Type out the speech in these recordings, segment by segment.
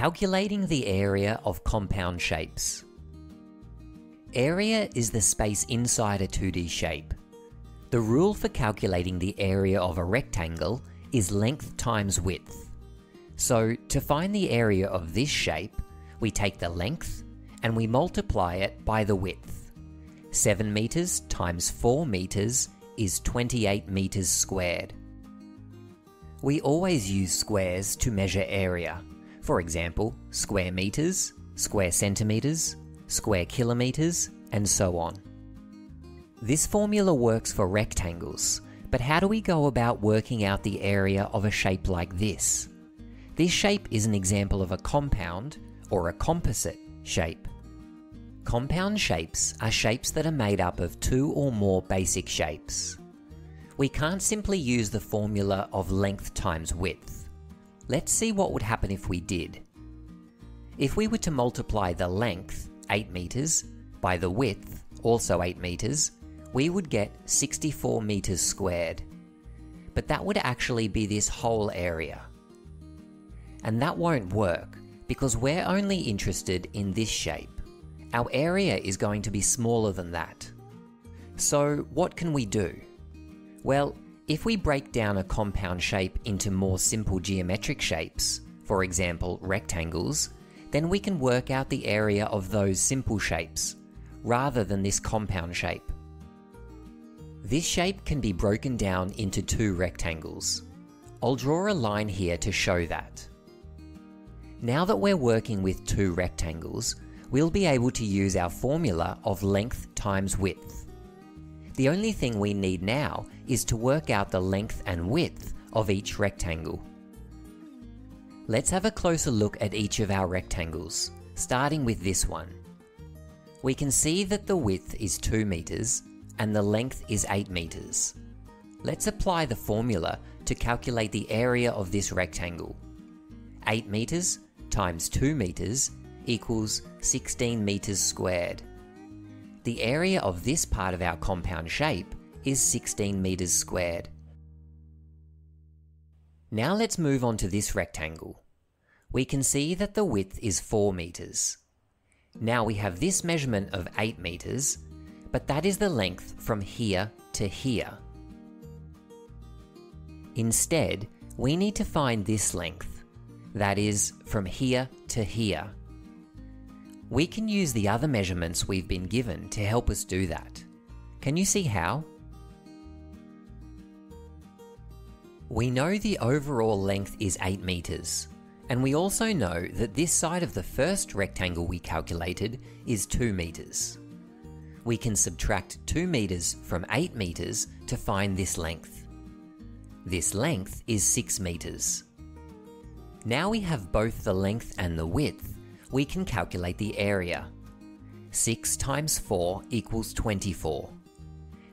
Calculating the area of compound shapes. Area is the space inside a 2D shape. The rule for calculating the area of a rectangle is length times width. So to find the area of this shape, we take the length and we multiply it by the width. 7 meters times 4 meters is 28 meters squared. We always use squares to measure area. For example, square meters, square centimeters, square kilometers, and so on. This formula works for rectangles, but how do we go about working out the area of a shape like this? This shape is an example of a compound, or a composite, shape. Compound shapes are shapes that are made up of two or more basic shapes. We can't simply use the formula of length times width. Let's see what would happen if we did. If we were to multiply the length, 8 meters, by the width, also 8 meters, we would get 64 meters squared. But that would actually be this whole area. And that won't work, because we're only interested in this shape. Our area is going to be smaller than that. So what can we do? Well, if we break down a compound shape into more simple geometric shapes, for example rectangles, then we can work out the area of those simple shapes, rather than this compound shape. This shape can be broken down into two rectangles. I'll draw a line here to show that. Now that we're working with two rectangles, we'll be able to use our formula of length times width. The only thing we need now is to work out the length and width of each rectangle. Let's have a closer look at each of our rectangles, starting with this one. We can see that the width is 2 meters and the length is 8 meters. Let's apply the formula to calculate the area of this rectangle. 8 meters times 2 meters equals 16 meters squared. The area of this part of our compound shape is 16 meters squared. Now let's move on to this rectangle. We can see that the width is 4 meters. Now we have this measurement of 8 meters, but that is the length from here to here. Instead, we need to find this length, that is, from here to here. We can use the other measurements we've been given to help us do that. Can you see how? We know the overall length is 8 meters, and we also know that this side of the first rectangle we calculated is 2 meters. We can subtract 2 meters from 8 meters to find this length. This length is 6 meters. Now we have both the length and the width, we can calculate the area. 6 times 4 equals 24.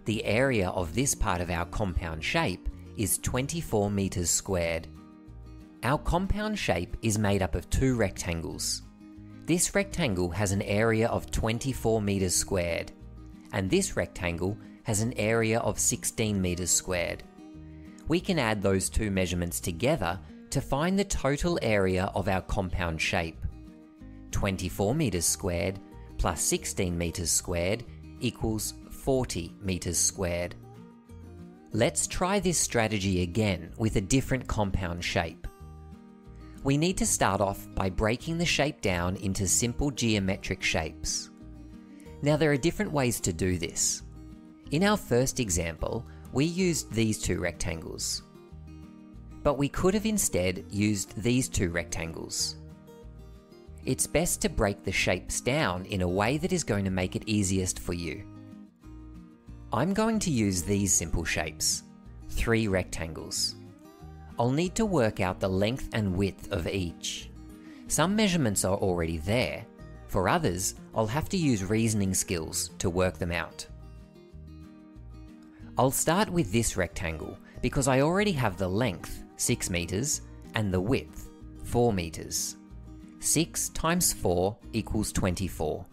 The area of this part of our compound shape is 24 meters squared. Our compound shape is made up of two rectangles. This rectangle has an area of 24 meters squared, and this rectangle has an area of 16 meters squared. We can add those two measurements together to find the total area of our compound shape. 24 meters squared plus 16 meters squared equals 40 meters squared. Let's try this strategy again with a different compound shape. We need to start off by breaking the shape down into simple geometric shapes. Now there are different ways to do this. In our first example, we used these two rectangles. But we could have instead used these two rectangles. It's best to break the shapes down in a way that is going to make it easiest for you. I'm going to use these simple shapes, three rectangles. I'll need to work out the length and width of each. Some measurements are already there. For others, I'll have to use reasoning skills to work them out. I'll start with this rectangle because I already have the length, 6 meters, and the width, 4 meters. 6 times 4 equals 24.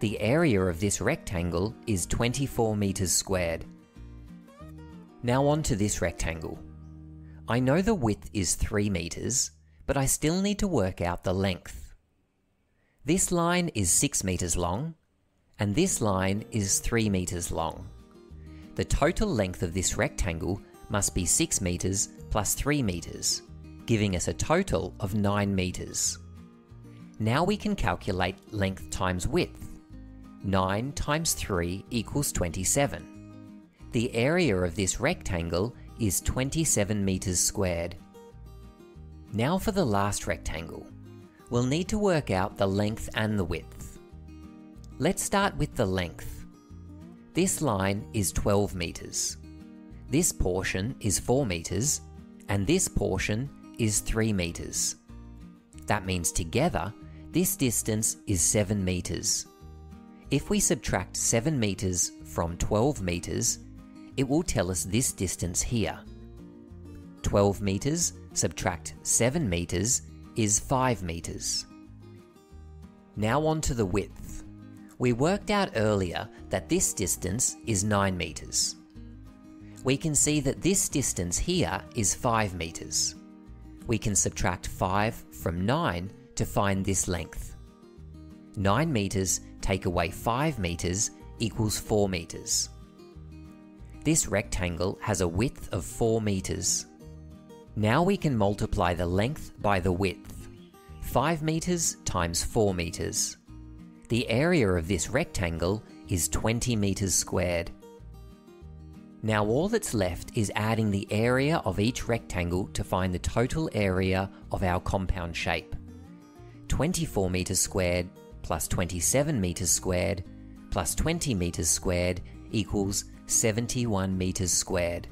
The area of this rectangle is 24 meters squared. Now on to this rectangle. I know the width is 3 meters, but I still need to work out the length. This line is 6 meters long, and this line is 3 meters long. The total length of this rectangle must be 6 meters plus 3 meters, giving us a total of 9 meters. Now we can calculate length times width. 9 times 3 equals 27. The area of this rectangle is 27 meters squared. Now for the last rectangle. We'll need to work out the length and the width. Let's start with the length. This line is 12 meters. This portion is 4 meters, and this portion is 3 meters. That means together, this distance is 7 meters. If we subtract 7 meters from 12 meters, it will tell us this distance here. 12 meters subtract 7 meters is 5 meters. Now on to the width. We worked out earlier that this distance is 9 meters. We can see that this distance here is 5 meters. We can subtract 5 from 9 to find this length. 9 meters take away 5 meters equals 4 meters. This rectangle has a width of 4 meters. Now we can multiply the length by the width. 5 meters times 4 meters. The area of this rectangle is 20 meters squared. Now all that's left is adding the area of each rectangle to find the total area of our compound shape. 24 meters squared plus 27 meters squared plus 20 meters squared equals 71 meters squared.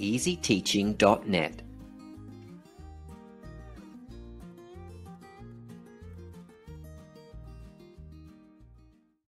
EasyTeaching.net